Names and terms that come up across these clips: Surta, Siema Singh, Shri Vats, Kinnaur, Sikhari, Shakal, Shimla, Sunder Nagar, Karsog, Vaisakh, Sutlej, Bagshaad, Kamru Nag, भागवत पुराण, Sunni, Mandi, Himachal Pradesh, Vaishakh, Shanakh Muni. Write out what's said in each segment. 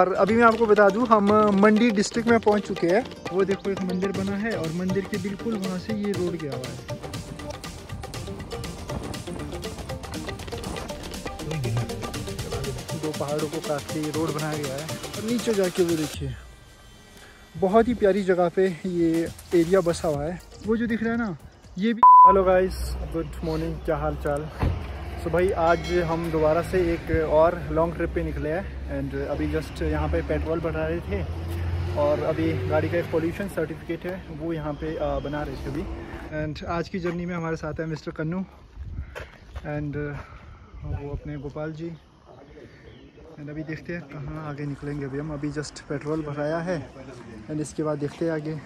और अभी मैं आपको बता दूं हम मंडी डिस्ट्रिक्ट में पहुंच चुके हैं। वो देखो एक मंदिर बना है और मंदिर के बिल्कुल वहां से ये रोड गया हुआ है। दो पहाड़ों को काट के ये रोड बनाया गया है और नीचे जाके वो देखिए बहुत ही प्यारी जगह पे ये एरिया बसा हुआ है। वो जो दिख रहा है ना ये भी। हेलो गाइस, गुड मॉर्निंग, क्या हाल चाल। तो भाई आज हम दोबारा से एक और लॉन्ग ट्रिप पे निकले हैं एंड अभी जस्ट यहाँ पे पेट्रोल बना रहे थे और अभी गाड़ी का एक पोल्यूशन सर्टिफिकेट है वो यहाँ पे बना रहे थे अभी। एंड आज की जर्नी में हमारे साथ है मिस्टर कन्नू एंड वो अपने गोपाल जी। एंड अभी देखते हैं कहाँ आगे निकलेंगे। अभी हम अभी जस्ट पेट्रोल भराया है एंड इसके बाद देखते हैं आगे।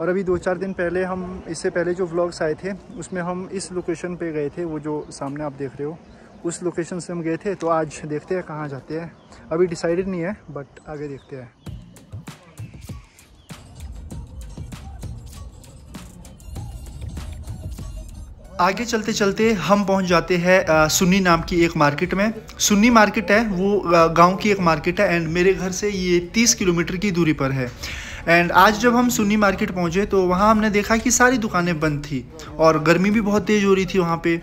और अभी 2-4 दिन पहले हम इससे पहले जो व्लॉग्स आए थे उसमें हम इस लोकेशन पे गए थे, वो जो सामने आप देख रहे हो उस लोकेशन से हम गए थे। तो आज देखते हैं कहाँ जाते हैं, अभी डिसाइडेड नहीं है बट आगे देखते हैं। आगे चलते चलते हम पहुंच जाते हैं सुन्नी नाम की एक मार्केट में। सुन्नी मार्केट है वो गांव की एक मार्केट है एंड मेरे घर से ये 30 किलोमीटर की दूरी पर है। एंड आज जब हम सुन्नी मार्केट पहुंचे तो वहाँ हमने देखा कि सारी दुकानें बंद थी और गर्मी भी बहुत तेज़ हो रही थी वहाँ पे।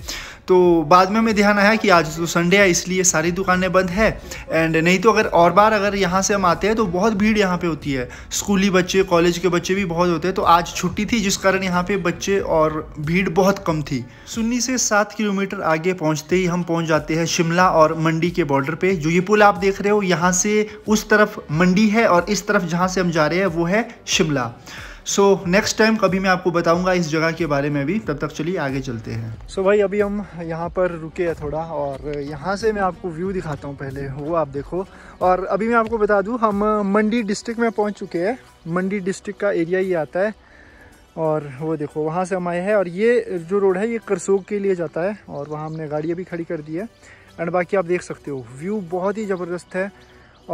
तो बाद में हमें ध्यान आया कि आज तो संडे है इसलिए सारी दुकानें बंद है एंड नहीं तो अगर और बार अगर यहाँ से हम आते हैं तो बहुत भीड़ यहाँ पे होती है। स्कूली बच्चे, कॉलेज के बच्चे भी बहुत होते हैं। तो आज छुट्टी थी जिस कारण यहाँ पे बच्चे और भीड़ बहुत कम थी। सुन्नी से 7 किलोमीटर आगे पहुँचते ही हम पहुँच जाते हैं शिमला और मंडी के बॉर्डर पर। जो ये पुल आप देख रहे हो यहाँ से उस तरफ मंडी है और इस तरफ जहाँ से हम जा रहे हैं वो है शिमला। सो नेक्स्ट टाइम कभी मैं आपको बताऊंगा इस जगह के बारे में भी। तब तक चलिए आगे चलते हैं। सो भाई अभी हम यहाँ पर रुके हैं थोड़ा और यहाँ से मैं आपको व्यू दिखाता हूँ पहले, वो आप देखो। और अभी मैं आपको बता दूँ हम मंडी डिस्ट्रिक्ट में पहुँच चुके हैं। मंडी डिस्ट्रिक्ट का एरिया ये आता है और वो देखो वहाँ से हम आए हैं। और ये जो रोड है ये करसोग के लिए जाता है और वहाँ हमने गाड़ियाँ भी खड़ी कर दी है। एंड बाकी आप देख सकते हो व्यू बहुत ही ज़बरदस्त है।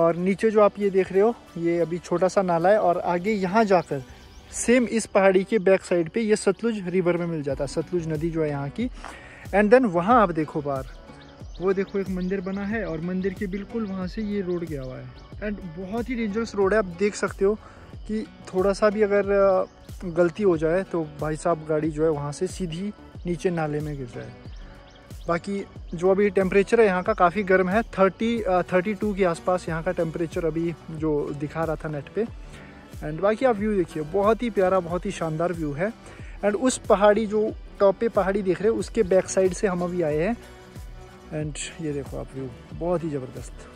और नीचे जो आप ये देख रहे हो ये अभी छोटा सा नाला है और आगे यहाँ जाकर सेम इस पहाड़ी के बैक साइड पे ये सतलुज रिवर में मिल जाता है, सतलुज नदी जो है यहाँ की। एंड देन वहाँ आप देखो बाहर वो देखो एक मंदिर बना है और मंदिर के बिल्कुल वहाँ से ये रोड गया हुआ है। एंड बहुत ही डेंजरस रोड है, आप देख सकते हो कि थोड़ा सा भी अगर गलती हो जाए तो भाई साहब गाड़ी जो है वहाँ से सीधी नीचे नाले में गिर जाए। बाकी जो अभी टेम्परेचर है यहाँ का काफ़ी गर्म है, 32 के आसपास यहाँ का टेम्परेचर अभी जो दिखा रहा था नेट पे। एंड बाकी आप व्यू देखिए बहुत ही प्यारा, बहुत ही शानदार व्यू है। एंड उस पहाड़ी जो टॉप पे पहाड़ी देख रहे हो उसके बैक साइड से हम अभी आए हैं एंड ये देखो आप व्यू बहुत ही ज़बरदस्त।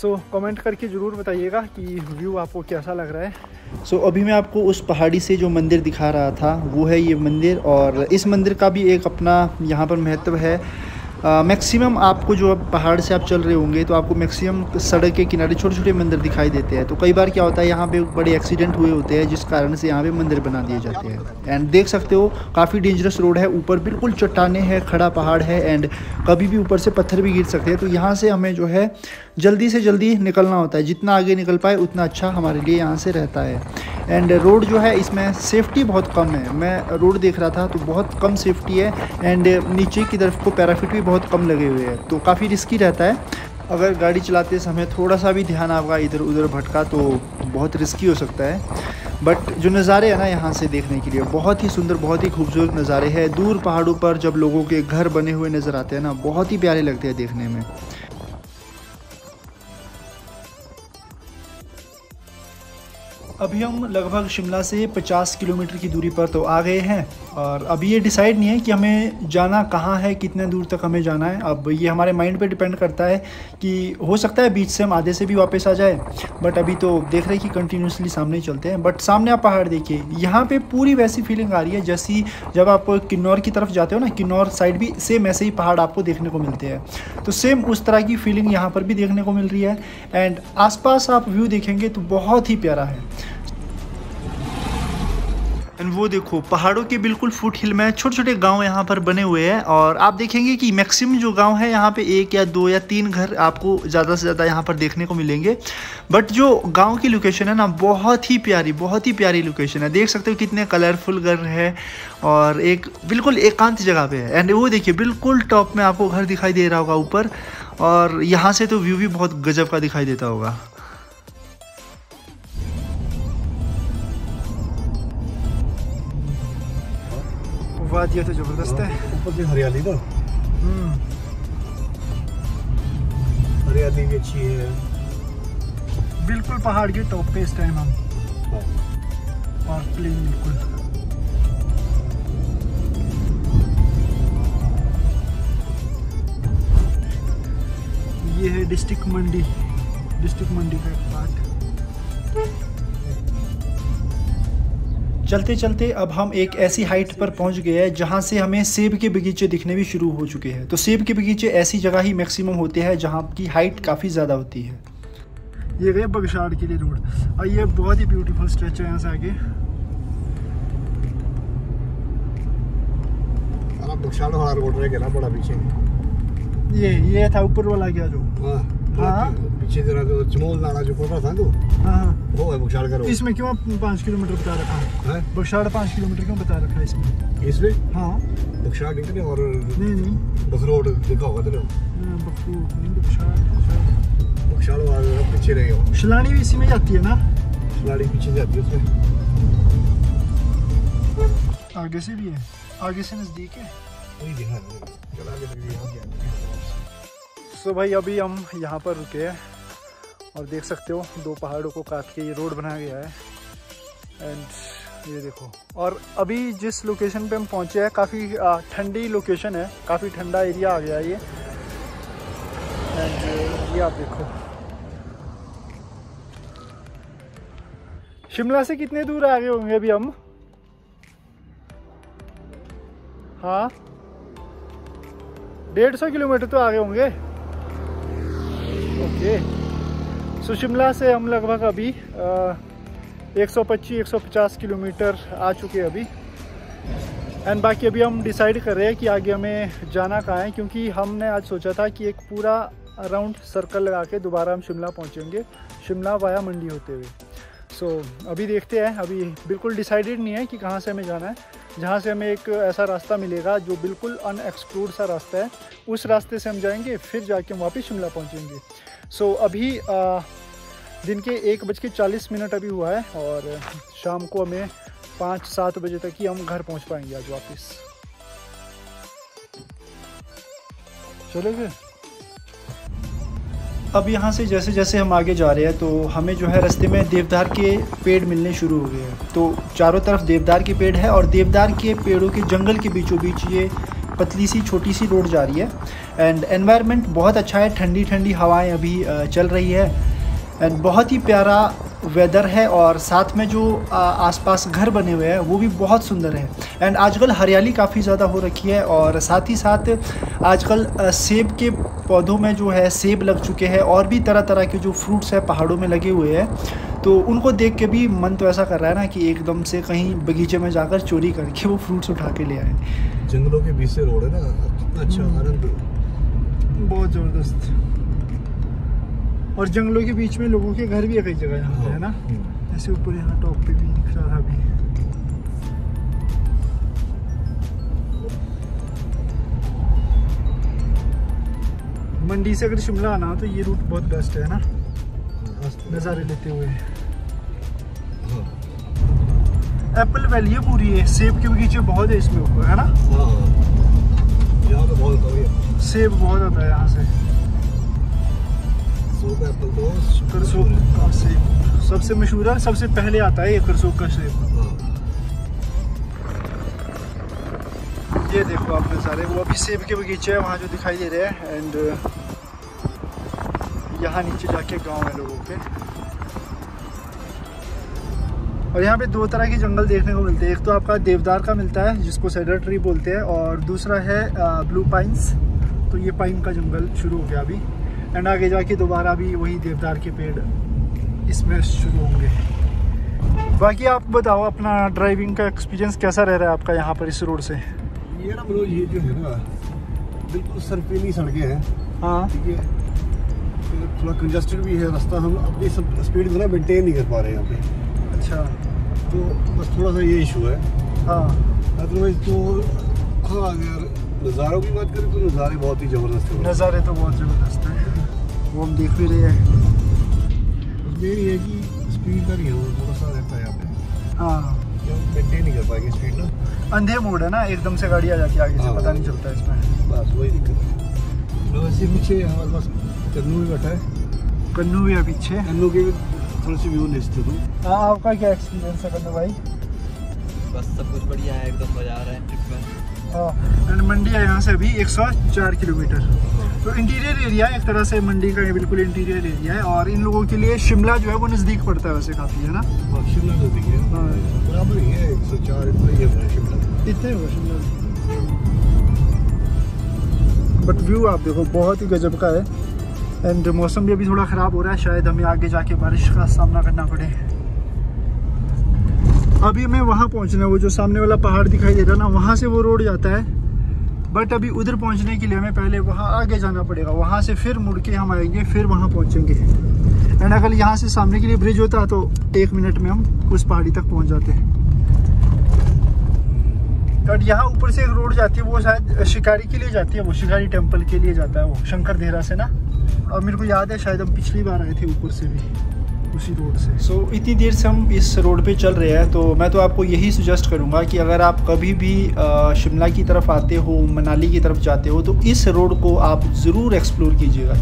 सो कमेंट करके ज़रूर बताइएगा कि व्यू आपको कैसा लग रहा है। सो अभी मैं आपको उस पहाड़ी से जो मंदिर दिखा रहा था वो है ये मंदिर। और इस मंदिर का भी एक अपना यहाँ पर महत्व है। मैक्सिमम आपको जो आप पहाड़ से आप चल रहे होंगे तो आपको मैक्सिमम सड़क के किनारे छोटे छोटे मंदिर दिखाई देते हैं। तो कई बार क्या होता है यहाँ पे बड़े एक्सीडेंट हुए होते हैं जिस कारण से यहाँ पे मंदिर बना दिए जाते हैं। एंड देख सकते हो काफ़ी डेंजरस रोड है, ऊपर बिल्कुल चट्टाने हैं, खड़ा पहाड़ है एंड कभी भी ऊपर से पत्थर भी गिर सकते हैं। तो यहाँ से हमें जो है जल्दी से जल्दी निकलना होता है, जितना आगे निकल पाए उतना अच्छा हमारे लिए यहाँ से रहता है। एंड रोड जो है इसमें सेफ्टी बहुत कम है, मैं रोड देख रहा था तो बहुत कम सेफ्टी है एंड नीचे की तरफ को पैराफिट भी बहुत कम लगे हुए हैं तो काफ़ी रिस्की रहता है। अगर गाड़ी चलाते समय थोड़ा सा भी ध्यान आपका इधर उधर भटका तो बहुत रिस्की हो सकता है। बट जो नज़ारे हैं ना यहाँ से देखने के लिए बहुत ही सुंदर, बहुत ही खूबसूरत नज़ारे हैं। दूर पहाड़ों पर जब लोगों के घर बने हुए नज़र आते हैं ना बहुत ही प्यारे लगते हैं देखने में। अभी हम लगभग शिमला से 50 किलोमीटर की दूरी पर तो आ गए हैं और अभी ये डिसाइड नहीं है कि हमें जाना कहाँ है, कितने दूर तक हमें जाना है। अब ये हमारे माइंड पे डिपेंड करता है कि हो सकता है बीच से हम आधे से भी वापस आ जाए बट अभी तो देख रहे हैं कि कंटिन्यूसली सामने चलते हैं। बट सामने आप पहाड़ देखिए, यहाँ पे पूरी वैसी फीलिंग आ रही है जैसी जब आप किन्नौर की तरफ जाते हो ना, किन्नौर साइड भी सेम ऐसे ही पहाड़ आपको देखने को मिलते हैं। तो सेम उस तरह की फीलिंग यहाँ पर भी देखने को मिल रही है। एंड आसपास आप व्यू देखेंगे तो बहुत ही प्यारा है। एंड वो देखो पहाड़ों के बिल्कुल फुट हिल में छोटे छोटे गांव यहाँ पर बने हुए हैं और आप देखेंगे कि मैक्सिमम जो गांव है यहाँ पे 1 या 2 या 3 घर आपको ज़्यादा से ज़्यादा यहाँ पर देखने को मिलेंगे। बट जो गांव की लोकेशन है ना बहुत ही प्यारी लोकेशन है। देख सकते हो कितने कलरफुल घर है और एक बिल्कुल एकांत जगह पर है। एंड वो देखिए बिल्कुल टॉप में आपको घर दिखाई दे रहा होगा ऊपर और यहाँ से तो व्यू भी बहुत गजब का दिखाई देता होगा। वादियाँ तो जबरदस्त है, ऊपर से हरियाली ना, हरियाली भी अच्छी है। बिल्कुल पहाड़ के टॉप पे इस टाइम हम, और प्लेन बिल्कुल। ये है डिस्ट्रिक्ट मंडी, डिस्ट्रिक्ट मंडी का एक पार्ट। चलते चलते अब हम एक ऐसी हाइट पर पहुंच गए हैं जहां से हमें सेब के बगीचे दिखने भी शुरू हो चुके हैं। तो सेब के बगीचे ऐसी जगह ही मैक्सिमम होते हैं जहां की हाइट काफ़ी ज़्यादा होती है। ये गए बगशाड़ के लिए रोड, और ये बहुत ही ब्यूटीफुल स्ट्रेच है यहाँ से आगे। बगशाड़ वाला रोड रह गया बड़ा पीछे, ये था ऊपर वाला गया जो पीछे जरा जो चमोल नाला जो पड़ा था तो वो है बगशाड़ का रोड। इसमें क्यों 5 किलोमीटर बता रखा है? बगशाड़ 5 किलोमीटर क्यों बता रखा है इसमें? इसमें हाँ बगशाड़ कितने और नहीं बखरोड देखा होगा तेरे को। बगशाड़ वाला पीछे रह गया। शलानी भी इसी में जाती है ना? शलानी पीछे जाती है, उसमें आगे से भी है, आगे से नज़दीक है। सो भाई अभी हम यहाँ पर रुके हैं और देख सकते हो 2 पहाड़ों को काट के ये रोड बनाया गया है। एंड ये देखो, और अभी जिस लोकेशन पे हम पहुँचे हैं काफ़ी ठंडी लोकेशन है, काफ़ी ठंडा एरिया आ गया है ये। एंड ये आप देखो, शिमला से कितने दूर आ गए होंगे अभी हम? हाँ 150 किलोमीटर तो आगे होंगे। ओके सो शिमला से हम लगभग अभी 125-150 किलोमीटर आ चुके हैं अभी। एंड बाकी अभी हम डिसाइड कर रहे हैं कि आगे हमें जाना कहाँ है, क्योंकि हमने आज सोचा था कि एक पूरा राउंड सर्कल लगा के दोबारा हम शिमला पहुँचेंगे, शिमला वाया मंडी होते हुए। सो अभी देखते हैं, अभी बिल्कुल डिसाइडेड नहीं है कि कहाँ से हमें जाना है। जहाँ से हमें एक ऐसा रास्ता मिलेगा जो बिल्कुल अनएक्सप्लोर्ड सा रास्ता है, उस रास्ते से हम जाएंगे, फिर जाके हम वापस शिमला पहुँचेंगे। सो अभी दिन के 1:40 अभी हुआ है और शाम को हमें 5-7 बजे तक ही हम घर पहुँच पाएंगे आज वापस। चलो फिर अब यहाँ से जैसे जैसे हम आगे जा रहे हैं तो हमें जो है रास्ते में देवदार के पेड़ मिलने शुरू हो गए हैं। तो चारों तरफ देवदार के पेड़ है और देवदार के पेड़ों के जंगल के बीचों बीच ये पतली सी छोटी सी रोड जा रही है। एंड एनवायरनमेंट बहुत अच्छा है, ठंडी ठंडी हवाएं अभी चल रही है एंड बहुत ही प्यारा वेदर है, और साथ में जो आसपास घर बने हुए हैं वो भी बहुत सुंदर है। एंड आजकल हरियाली काफ़ी ज़्यादा हो रखी है, और साथ ही साथ आजकल सेब के पौधों में जो है सेब लग चुके हैं और भी तरह तरह के जो फ्रूट्स हैं पहाड़ों में लगे हुए हैं। तो उनको देख के भी मन तो ऐसा कर रहा है ना कि एकदम से कहीं बगीचे में जाकर चोरी करके वो फ्रूट्स उठा के ले आए। जंगलों के बीच से रोड है ना, अच्छा आनंद, बहुत ज़बरदस्त। और जंगलों के बीच में लोगों के घर भी है कई जगह यहाँ पे, है ना? ऐसे ऊपर यहाँ टॉप पे भी दिख रहा था भी। मंडी से अगर शिमला आना तो ये रूट बहुत बेस्ट है ना, नज़ारे लेते हुए। एप्पल वैली है पूरी, है सेब के बगीचे बहुत है इसमें ऊपर, है ना? यहाँ तो बहुत सेब बहुत आता है यहाँ से। करसोग का सेब सबसे मशहूर है, सबसे पहले आता है ये करसोग का सेब। ये देखो आपने सारे, वो अभी सेब के बगीचे हैं वहाँ जो दिखाई दे रहे हैं। एंड यहाँ नीचे जाके गांव है लोगों के, और यहाँ पे 2 तरह के जंगल देखने को मिलते हैं। एक तो आपका देवदार का मिलता है जिसको सेडर ट्री बोलते हैं, और दूसरा है ब्लू पाइन्स। तो ये पाइन का जंगल शुरू हो गया अभी, एंड आगे जाके दोबारा भी वही देवदार के पेड़ इसमें शुरू होंगे। बाकी आप बताओ अपना ड्राइविंग का एक्सपीरियंस कैसा रह रहा है आपका यहाँ पर इस रोड से? ये ना बोलो, ये जो है ना बिल्कुल सरफेली सड़कें हैं, हाँ ठीक है, थोड़ा कंजस्टेड भी है रास्ता, हम अपनी स्पीड को ना मेंटेन नहीं कर पा रहे हैं यहाँ पे। अच्छा तो बस थोड़ा सा ये इशू है, हाँ अदरवाइज तो हाँ। अगर नज़ारों की बात करें तो नज़ारे बहुत ही ज़बरदस्त हैं, नज़ारे तो बहुत ज़बरदस्त हैं, वो हम देख भी रहे हैं। मेन ये है कि स्पीड का नहीं है, वो थोड़ा सा रहता है यहाँ पे। हाँ मेंटेन नहीं कर पाएंगे स्पीड ना, अंधे मोड़ है ना, एकदम से गाड़ी आ जाती है आगे से, पता नहीं चलता इसमें, बस वही दिक्कत है। वैसे पीछे हमारे पास कन्नू भी बैठा है, कन्नू भी है पीछे, कन्नू के थोड़ी सी व्यू लेते थे। हाँ आपका क्या एक्सपीरियंस है कन्नू भाई? बस सब कुछ बढ़िया है, एकदम मजा आ रहा है ट्रिप में। हाँ एंड मंडी है यहाँ से अभी 104 किलोमीटर, तो इंटीरियर एरिया है एक तरह से मंडी का, ये बिल्कुल इंटीरियर एरिया है। और इन लोगों के लिए शिमला जो है वो नज़दीक पड़ता है वैसे काफ़ी, है ना? शिमला नज़दीक है, बराबर ही है, 104 इतना शिमला, इतने हुआ शिमला। बट व्यू आप देखो बहुत ही गजब का है। एंड मौसम भी अभी थोड़ा ख़राब हो रहा है, शायद हमें आगे जाके बारिश का सामना करना पड़े। अभी हमें वहाँ पहुँचना है, वो जो सामने वाला पहाड़ दिखाई दे रहा है ना, वहाँ से वो रोड जाता है। बट अभी उधर पहुंचने के लिए हमें पहले वहाँ आगे जाना पड़ेगा, वहाँ से फिर मुड़ के हम आएंगे, फिर वहाँ पहुंचेंगे। एंड अगर यहाँ से सामने के लिए ब्रिज होता तो 1 मिनट में हम उस पहाड़ी तक पहुँच जाते हैं। बट यहाँ ऊपर से एक रोड जाती है, वो शायद शिकारी के लिए जाती है, वो शिकारी टेम्पल के लिए जाता है, वो शंकर देहरा से ना। और मेरे को याद है शायद हम पिछली बार आए थे ऊपर से भी उसी रोड से। सो इतनी देर से हम इस रोड पे चल रहे हैं, तो मैं तो आपको यही सजेस्ट करूँगा कि अगर आप कभी भी शिमला की तरफ आते हो, मनाली की तरफ जाते हो, तो इस रोड को आप ज़रूर एक्सप्लोर कीजिएगा।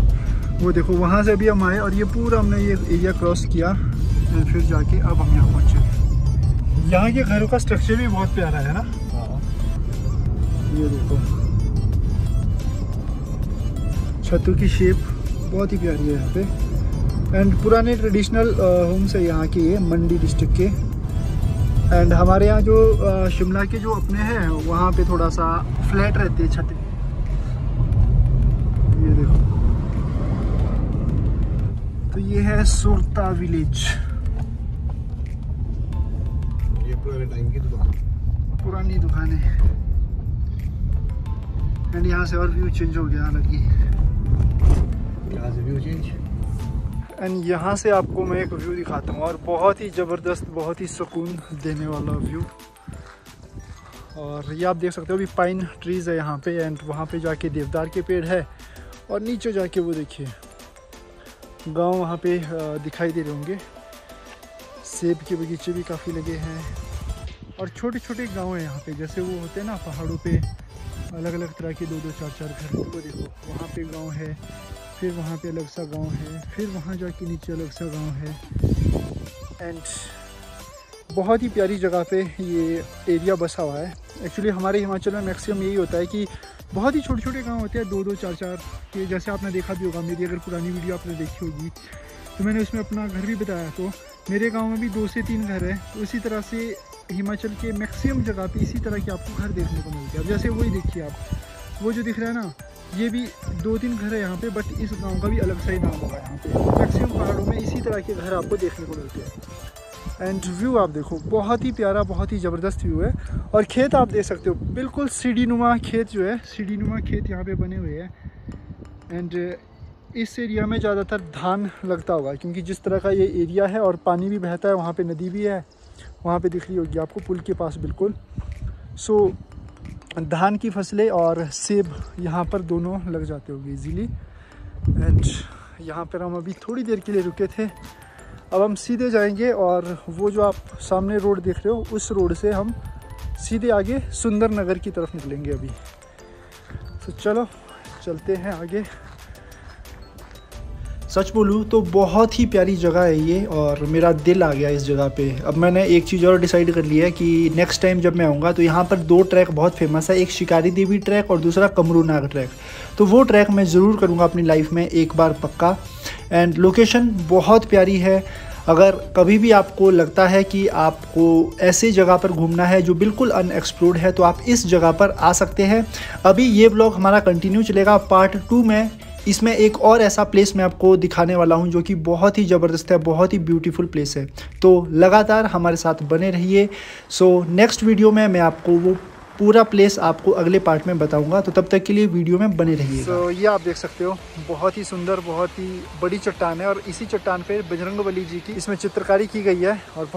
वो देखो वहाँ से भी हम आए और ये पूरा हमने ये एरिया क्रॉस किया, फिर जाके अब हम यहाँ पहुँचे। यहाँ के घरों का स्ट्रक्चर भी बहुत प्यारा है ना। ये देखो छतों की शेप बहुत ही प्यारी है यहाँ पे। एंड पुराने ट्रेडिशनल होम्स है यहाँ के, ये मंडी डिस्ट्रिक्ट के। एंड हमारे यहाँ जो शिमला के जो अपने हैं वहाँ पे थोड़ा सा फ्लैट रहती है छत। ये देखो, तो ये है सुरता विलेज, ये पुराने टाइम की दुकान, पुरानी दुकान है। एंड यहाँ से और व्यू चेंज हो गया, हालांकि यहाँ से व्यू चेंज। एंड यहाँ से आपको मैं एक व्यू दिखाता हूँ, और बहुत ही ज़बरदस्त, बहुत ही सुकून देने वाला व्यू। और ये आप देख सकते हो अभी पाइन ट्रीज़ है यहाँ पे, एंड वहाँ पे जाके देवदार के पेड़ है, और नीचे जाके वो देखिए गांव वहाँ पे दिखाई दे रहे होंगे। सेब के बगीचे भी काफ़ी लगे हैं, और छोटे छोटे गांव हैं यहाँ पे, जैसे वो होते हैं ना पहाड़ों पर अलग अलग तरह के 2-2, 4-4 घर। वो देखो वहाँ पर गाँव है, फिर वहाँ पे अलग सा गांव है, फिर वहाँ जाके नीचे अलग सा गांव है। एंड बहुत ही प्यारी जगह पे ये एरिया बसा हुआ है। एक्चुअली हमारे हिमाचल में मैक्सिमम यही होता है कि बहुत ही छोटे छोटे गांव होते हैं, 2-2, 4-4 के। जैसे आपने देखा भी होगा, मेरी अगर पुरानी वीडियो आपने देखी होगी तो मैंने उसमें अपना घर भी बताया, तो मेरे गाँव में भी 2 से 3 घर है। तो इसी तरह से हिमाचल के मैक्सिमम जगह पर इसी तरह के आपको घर देखने को मिलते हैं। जैसे वही देखिए आप, वो जो दिख रहा है ना, ये भी 2-3 घर है यहाँ पे, बट इस गांव का भी अलग सा ही नाम होगा। यहाँ पे मैक्सिमम पहाड़ों में इसी तरह के घर आपको देखने को मिलते हैं। एंड व्यू आप देखो बहुत ही प्यारा, बहुत ही ज़बरदस्त व्यू है। और खेत आप देख सकते हो, बिल्कुल सीढ़ीनुमा खेत जो है, सीढ़ीनुमा खेत यहाँ पे बने हुए हैं। एंड इस एरिया में ज़्यादातर धान लगता होगा, क्योंकि जिस तरह का ये एरिया है और पानी भी बहता है, वहाँ पर नदी भी है, वहाँ पर दिख रही होगी आपको पुल के पास बिल्कुल। सो धान की फसलें और सेब यहाँ पर दोनों लग जाते होंगे इजीली। एंड यहाँ पर हम अभी थोड़ी देर के लिए रुके थे, अब हम सीधे जाएंगे, और वो जो आप सामने रोड देख रहे हो उस रोड से हम सीधे आगे सुंदर नगर की तरफ निकलेंगे अभी। तो चलो चलते हैं आगे। सच बोलूँ तो बहुत ही प्यारी जगह है ये, और मेरा दिल आ गया इस जगह पे। अब मैंने एक चीज़ और डिसाइड कर लिया है कि नेक्स्ट टाइम जब मैं आऊँगा तो यहाँ पर 2 ट्रैक बहुत फेमस है, एक शिकारी देवी ट्रैक और दूसरा कमरू नाग ट्रैक। तो वो ट्रैक मैं ज़रूर करूँगा अपनी लाइफ में एक बार पक्का। एंड लोकेशन बहुत प्यारी है। अगर कभी भी आपको लगता है कि आपको ऐसे जगह पर घूमना है जो बिल्कुल अनएक्सप्लोर्ड है, तो आप इस जगह पर आ सकते हैं। अभी ये ब्लॉग हमारा कंटिन्यू चलेगा, पार्ट 2 में इसमें एक और ऐसा प्लेस मैं आपको दिखाने वाला हूं जो कि बहुत ही ज़बरदस्त है, बहुत ही ब्यूटीफुल प्लेस है। तो लगातार हमारे साथ बने रहिए। सो नेक्स्ट वीडियो में मैं आपको वो पूरा प्लेस आपको अगले पार्ट में बताऊंगा, तो तब तक के लिए वीडियो में बने रहिए। सो ये आप देख सकते हो बहुत ही सुंदर, बहुत ही बड़ी चट्टान है, और इसी चट्टान पर बजरंगबली जी की इसमें चित्रकारी की गई है। और